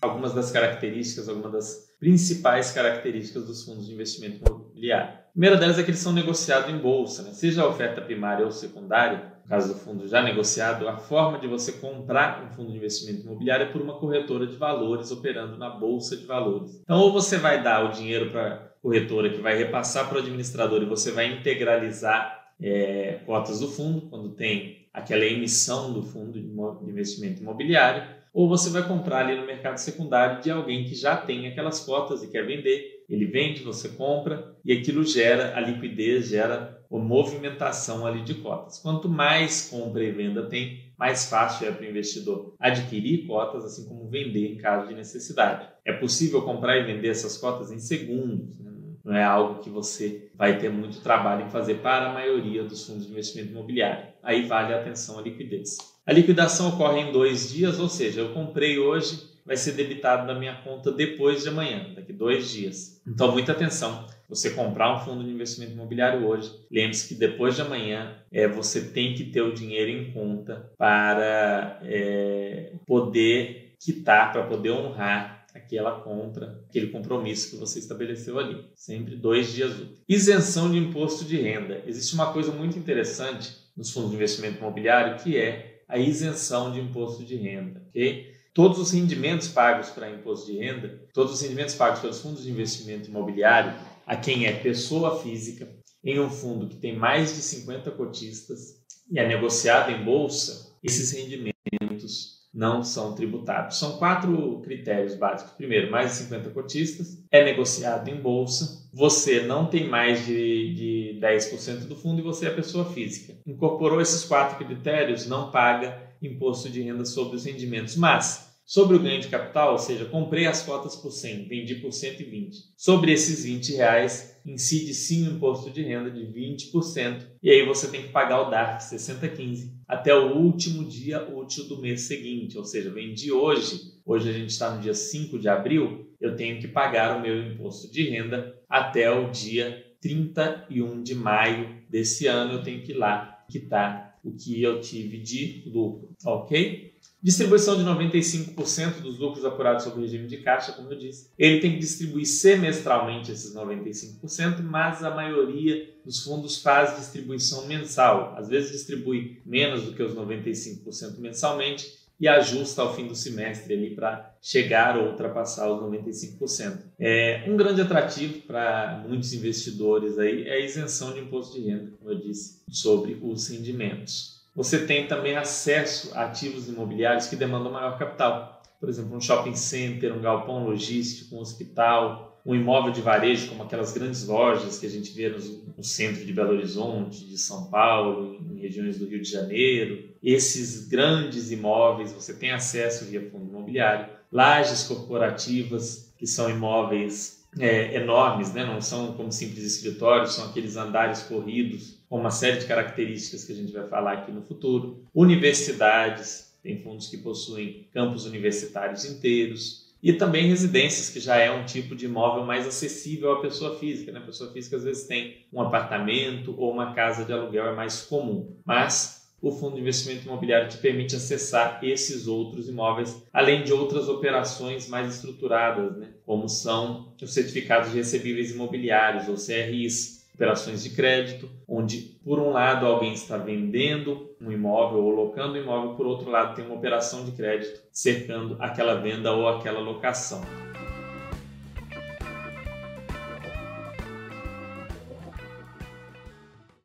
algumas das características, algumas das principais características dos fundos de investimento imobiliário. A primeira delas é que eles são negociados em bolsa, né? Seja a oferta primária ou secundária, no caso do fundo já negociado, a forma de você comprar um fundo de investimento imobiliário é por uma corretora de valores operando na bolsa de valores. Então, ou você vai dar o dinheiro para a corretora que vai repassar para o administrador e você vai integralizar cotas do fundo, quando tem aquela emissão do fundo de investimento imobiliário, ou você vai comprar ali no mercado secundário de alguém que já tem aquelas cotas e quer vender. Ele vende, você compra e aquilo gera a liquidez, gera a movimentação ali de cotas. Quanto mais compra e venda tem, mais fácil é para o investidor adquirir cotas, assim como vender em caso de necessidade. É possível comprar e vender essas cotas em segundos, né? Não é algo que você vai ter muito trabalho em fazer para a maioria dos fundos de investimento imobiliário. Aí vale a atenção à liquidez. A liquidação ocorre em 2 dias, ou seja, eu comprei hoje, vai ser debitado da minha conta depois de amanhã, daqui 2 dias. Então, muita atenção. Você comprar um fundo de investimento imobiliário hoje, lembre-se que depois de amanhã você tem que ter o dinheiro em conta para poder quitar, para poder honrar aquela compra, aquele compromisso que você estabeleceu ali. Sempre 2 dias úteis. Isenção de imposto de renda. Existe uma coisa muito interessante nos fundos de investimento imobiliário que é a isenção de imposto de renda. Okay? Todos os rendimentos pagos para imposto de renda, todos os rendimentos pagos pelos fundos de investimento imobiliário a quem é pessoa física em um fundo que tem mais de 50 cotistas e é negociado em bolsa, esses rendimentos não são tributados. São 4 critérios básicos. Primeiro, mais de 50 cotistas, é negociado em bolsa, você não tem mais de 10% do fundo e você é pessoa física. Incorporou esses 4 critérios, não paga imposto de renda sobre os rendimentos, mas sobre o ganho de capital, ou seja, comprei as cotas por 100, vendi por 120. Sobre esses R$20, incide sim o imposto de renda de 20%. E aí você tem que pagar o DARF 60/15 até o último dia útil do mês seguinte. Ou seja, vendi hoje a gente está no dia 5 de abril, eu tenho que pagar o meu imposto de renda até o dia 31 de maio desse ano. Eu tenho que ir lá quitar o que eu tive de lucro, ok? Distribuição de 95% dos lucros apurados sobre o regime de caixa, como eu disse. Ele tem que distribuir semestralmente esses 95%, mas a maioria dos fundos faz distribuição mensal. Às vezes distribui menos do que os 95% mensalmente e ajusta ao fim do semestre ali para chegar ou ultrapassar os 95%. Um grande atrativo para muitos investidores aí é a isenção de imposto de renda, como eu disse, sobre os rendimentos. Você tem também acesso a ativos imobiliários que demandam maior capital. Por exemplo, um shopping center, um galpão logístico, um hospital, um imóvel de varejo, como aquelas grandes lojas que a gente vê no centro de Belo Horizonte, de São Paulo, em regiões do Rio de Janeiro. Esses grandes imóveis você tem acesso via fundo imobiliário. Lajes corporativas, que são imóveis enormes, né? Não são como simples escritórios, são aqueles andares corridos, com uma série de características que a gente vai falar aqui no futuro. Universidades, tem fundos que possuem campos universitários inteiros. E também residências, que já é um tipo de imóvel mais acessível à pessoa física, né? A pessoa física às vezes tem um apartamento ou uma casa de aluguel, é mais comum. Mas o fundo de investimento imobiliário te permite acessar esses outros imóveis, além de outras operações mais estruturadas, né? Como são os certificados de recebíveis imobiliários, ou CRIs. Operações de crédito, onde por um lado alguém está vendendo um imóvel ou locando um imóvel, por outro lado tem uma operação de crédito cercando aquela venda ou aquela locação.